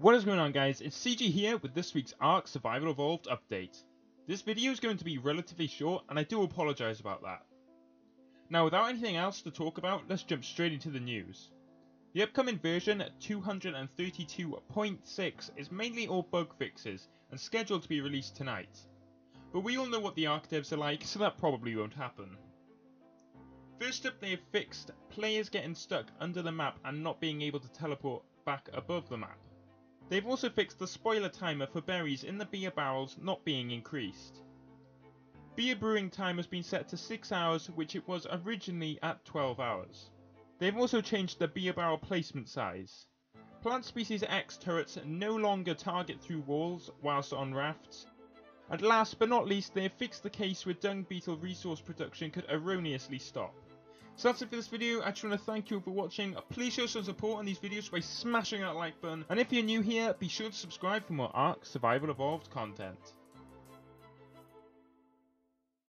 What is going on, guys? It's CG here with this week's ARK Survival Evolved update. This video is going to be relatively short and I do apologise about that. Now without anything else to talk about, let's jump straight into the news. The upcoming version 232.6 is mainly all bug fixes and scheduled to be released tonight. But we all know what the ARK devs are like, so that probably won't happen. First up, they have fixed players getting stuck under the map and not being able to teleport back above the map. They've also fixed the spoiler timer for berries in the beer barrels not being increased. Beer brewing time has been set to 6 hours, which it was originally at 12 hours. They've also changed the beer barrel placement size. Plant species X turrets no longer target through walls whilst on rafts. And last but not least, they have fixed the case where dung beetle resource production could erroneously stop. So that's it for this video. I just want to thank you for watching. Please show some support on these videos by smashing that like button. And if you're new here, be sure to subscribe for more ARK Survival Evolved content.